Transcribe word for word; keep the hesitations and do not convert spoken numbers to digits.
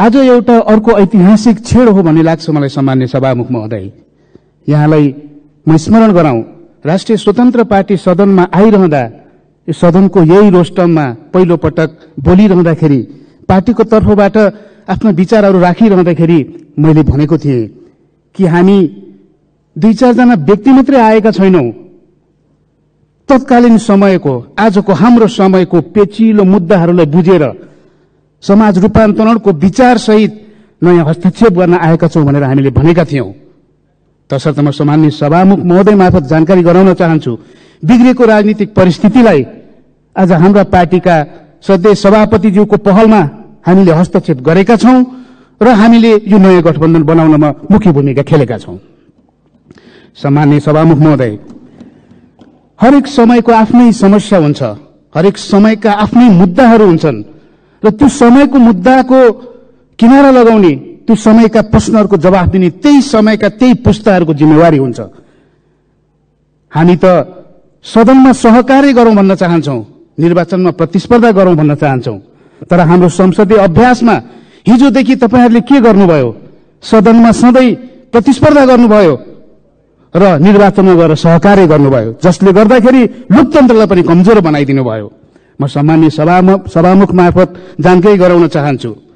आज एउटा अर्को ऐतिहासिक क्षण हो भन्ने लाग्छ मलाई। सम्माननीय सभामुखमा हुँदै यहाँलाई म स्मरण गराउँ, राष्ट्रिय स्वतन्त्र पार्टी सदनमा आइरहँदा सदनको यही रोस्टममा पहिलो पटक बोलिरहँदाखेरि पार्टीको तर्फबाट आफ्ना विचारहरू राखिरहँदाखेरि मैले भनेको थिएँ कि हामी दुई चार जना व्यक्ति मात्रै आएका छैनौं, तत्कालीन समयको आजको हाम्रो समयको पेचिलो मुद्दाहरूलाई बुझेर समाज रूपान्तरणको विचार सहित नयाँ हस्तक्षेप गर्न आएका छौं भनेर हामीले भनेका थियौं। तसर्थ म सम्माननीय सभामुख महोदय मार्फत जानकारी गराउन चाहन्छु, बिग्रिएको राजनीतिक परिस्थितिलाई आज हाम्रा पार्टीका सधैं सभापतिज्यूको पहलमा हामीले हस्तक्षेप गरेका छौं र हामीले यो नयाँ गठबन्धन बनाउनमा मुख्य भूमिका खेलेका छौं। सम्माननीय सभामुख महोदय, हरेक समयको आफ्नै समस्या हुन्छ, हरेक समयका आफ्नै मुद्दाहरू हुन्छन् र त्यो समयको मुद्दाको किनारा लगाउने, त्यो समयका प्रश्नहरूको जवाफ दिने त्यही समयका त्यही पुस्ताहरूको जिम्मेवारी हुन्छ। हामी त सदनमा सहकार्य गरौं भन्न चाहन्छौं, निर्वाचनमा प्रतिस्पर्धा गरौं भन्न चाहन्छौं, तर हाम्रो संसदीय अभ्यासमा हिजोदेखि तपाईहरूले के गर्नुभयो? सदनमा सधैं प्रतिस्पर्धा गर्नुभयो र निर्वाचनमा गएर सहकार्य गर्नुभयो, जसले गर्दाखेरि लोकतन्त्रलाई पनि कमजोर बनाइदिनु भयो। म सम्माननीय सभामुख मार्फत जानकारी गराउन चाहन्छु।